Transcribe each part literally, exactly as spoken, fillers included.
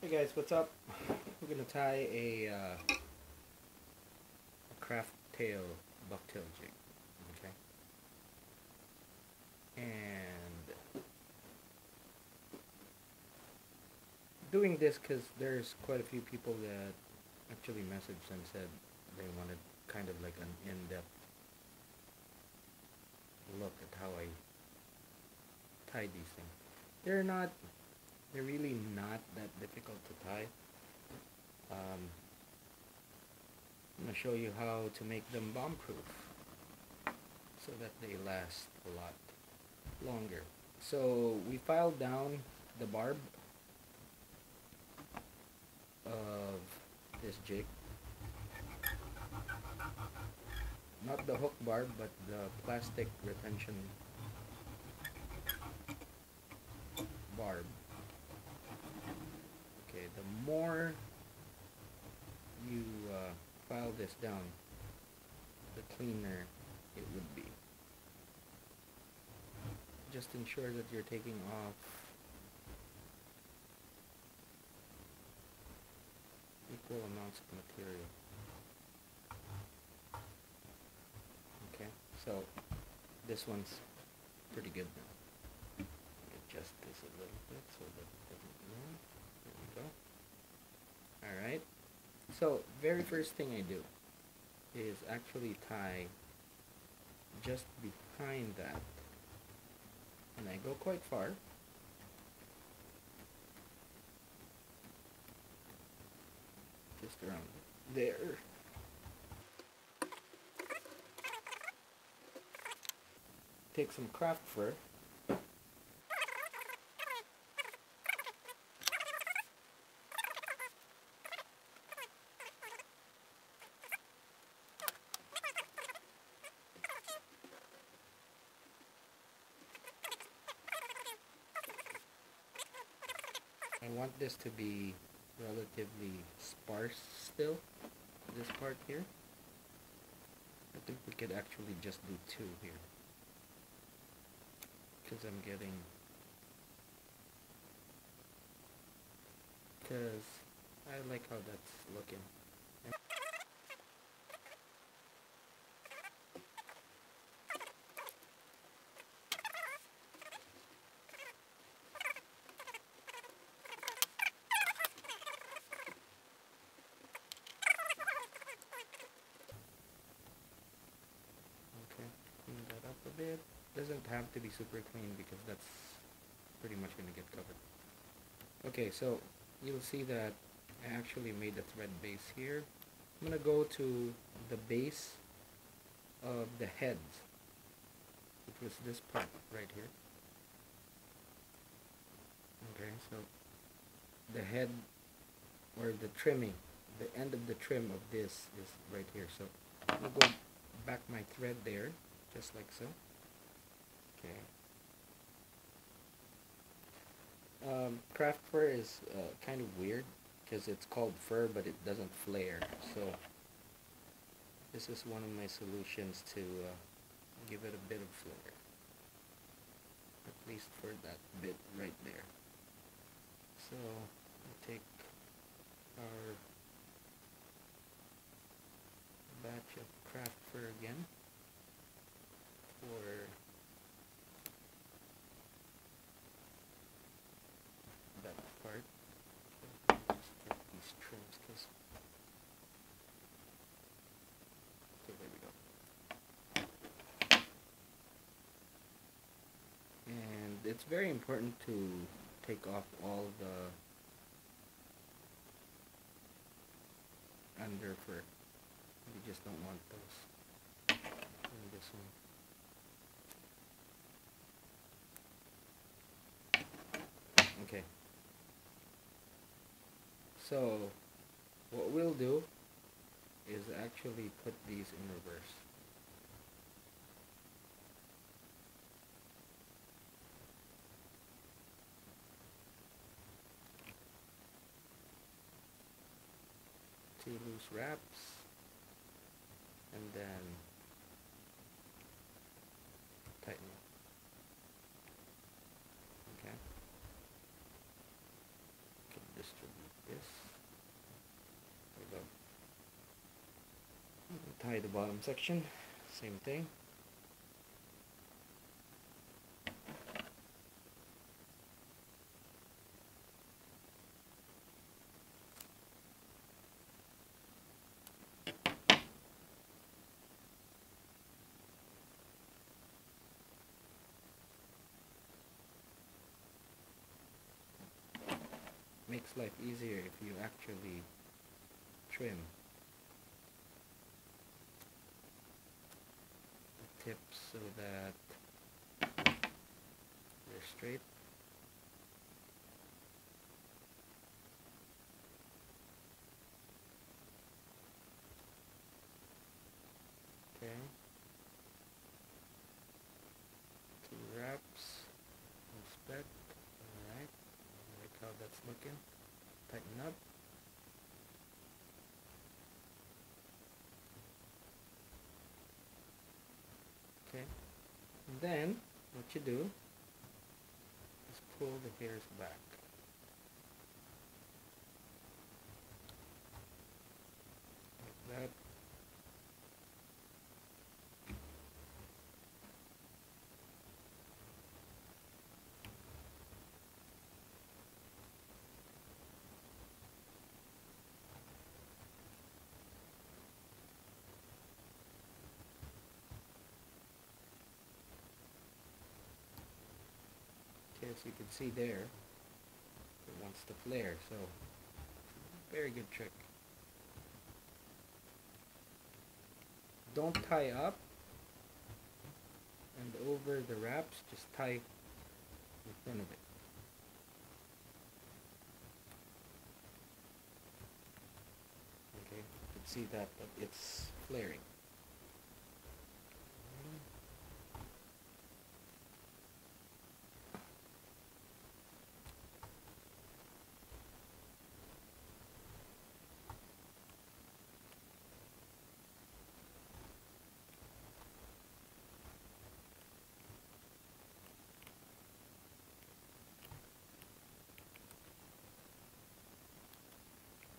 Hey guys, what's up? We're going to tie a, uh, a craft tail bucktail jig, okay? And doing this because there's quite a few people that actually messaged and said they wanted kind of like an in-depth look at how I tie these things. They're not... They're really not that difficult to tie. Um, I'm going to show you how to make them bomb-proof so that they last a lot longer. So we filed down the barb of this jig. Not the hook barb, but the plastic retention barb. The more you uh, file this down, the cleaner it would be. Just ensure that you're taking off equal amounts of material. Okay, so this one's pretty good now. Adjust this a little bit so that it doesn't move. There we go. Alright, so very first thing I do is actually tie just behind that, and I go quite far. Just around there. Take some craft fur. I want this to be relatively sparse still, this part here. I think we could actually just do two here, because I'm getting, because I like how that's looking. It doesn't have to be super clean because that's pretty much going to get covered. Okay, so you'll see that I actually made the thread base here. I'm going to go to the base of the head, which was this part right here. Okay, so the head or the trimming, the end of the trim of this is right here. So I'm going to go back my thread there, just like so. Okay. Um, craft fur is uh, kind of weird because it's called fur, but it doesn't flare. So this is one of my solutions to uh, give it a bit of flare, at least for that bit right there. So we take our batch of craft fur again for that part. Let's get these trims, because so there we go. And it's very important to take off all the under fur. You just don't want those in this one. Okay, so what we'll do is actually put these in reverse. Two loose wraps, and then tighten up. Distribute. tie the bottom section, same thing. Makes life easier if you actually trim the tips so that they're straight. Okay, two wraps, inspect. Alright, like how that's looking. Tighten up. Okay, and then what you do is pull the hairs back. Like that. As you can see there, it wants to flare, so very good trick. Don't tie up and over the wraps, just tie in front of it. Okay, you can see that it's flaring.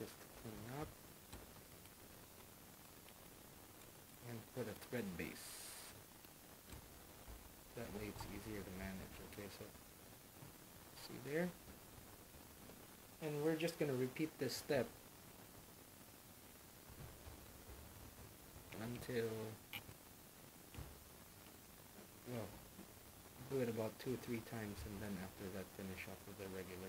Just clean up and put a thread base. That way it's easier to manage. Okay, so see there, and we're just going to repeat this step until, well, do it about two or three times, and then after that finish off with a regular.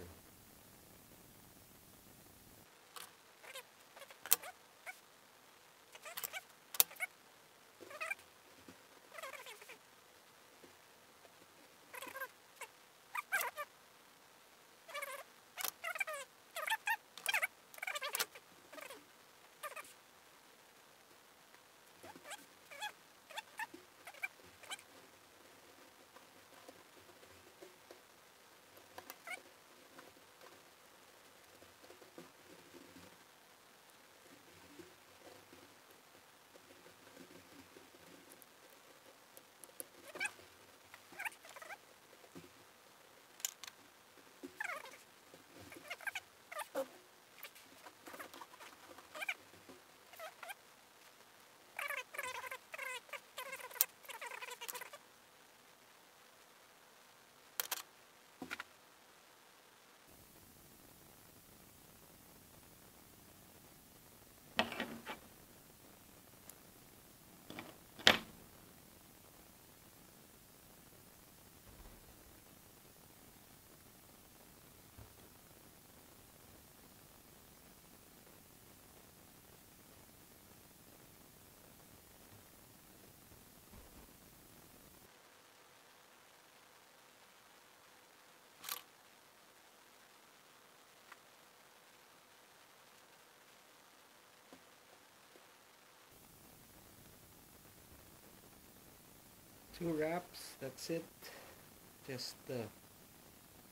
Two wraps, that's it. Just uh,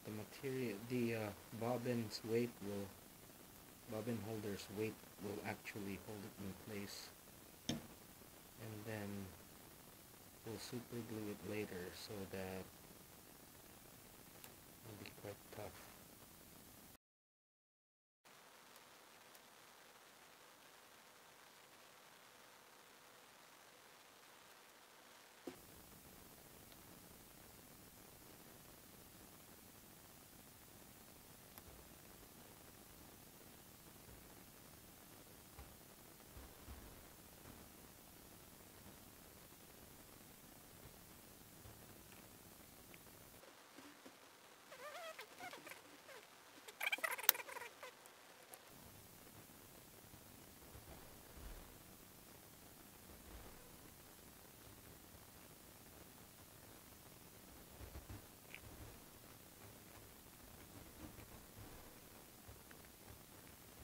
the material, the uh, bobbin's weight will, bobbin holder's weight will actually hold it in place, and then we'll super glue it later so that it'll be quite tough.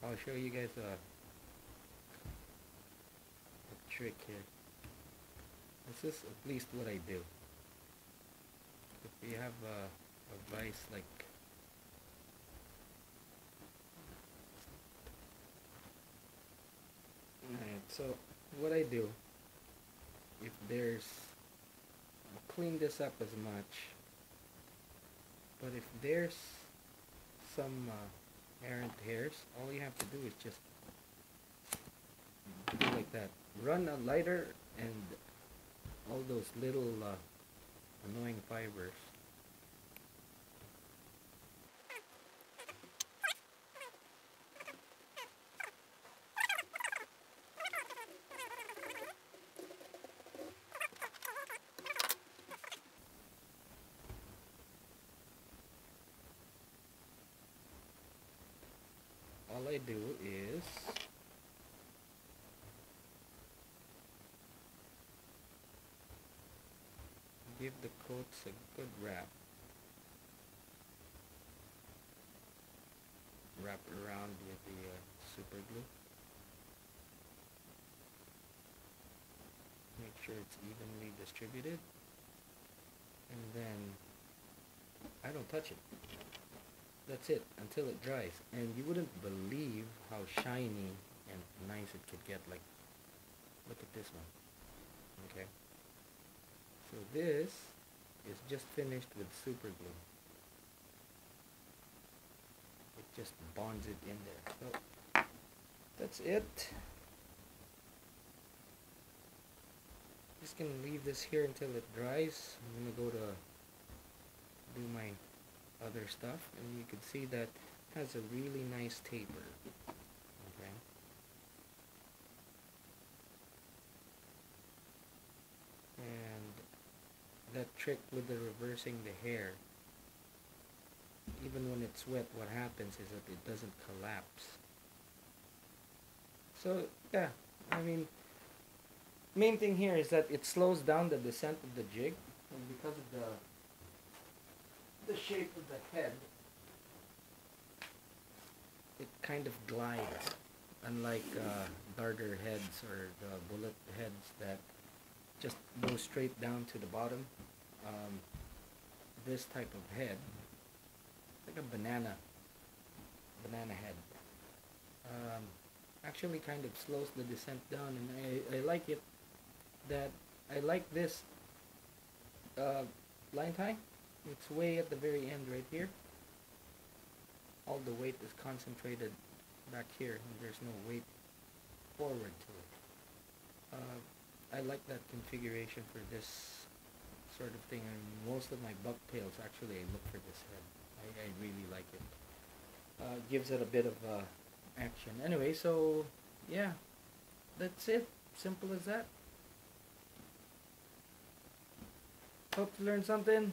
I'll show you guys a, a trick here. This is at least what I do. If you have a, a vise like Alright, so what I do, if there's, I'll clean this up as much, but if there's some uh, errant hairs, all you have to do is just do like that. Run a lighter and all those little uh, annoying fibers. All I do is give the coats a good wrap. Wrap around with the uh, super glue. Make sure it's evenly distributed. And then I don't touch it. That's it until it dries, and you wouldn't believe how shiny and nice it could get. Like, look at this one. Okay, so this is just finished with super glue. It just bonds it in there. So that's it. Just gonna leave this here until it dries. I'm gonna go to do my other stuff, and you can see that has a really nice taper. Okay, and that trick with the reversing the hair, even when it's wet, what happens is that it doesn't collapse. So yeah, I mean, main thing here is that it slows down the descent of the jig, and because of the the shape of the head, it kind of glides, unlike uh, darter heads or the bullet heads that just go straight down to the bottom. Um, this type of head, like a banana banana head, um, actually kind of slows the descent down, and I, I like it. That I like this uh, line tie. It's way at the very end right here. All the weight is concentrated back here, and there's no weight forward to it. Uh, I like that configuration for this sort of thing. And most of my bucktails, actually, I look for this head. I, I really like it. Uh, gives it a bit of uh, action. Anyway, so yeah, that's it. Simple as that. Hope you learned something.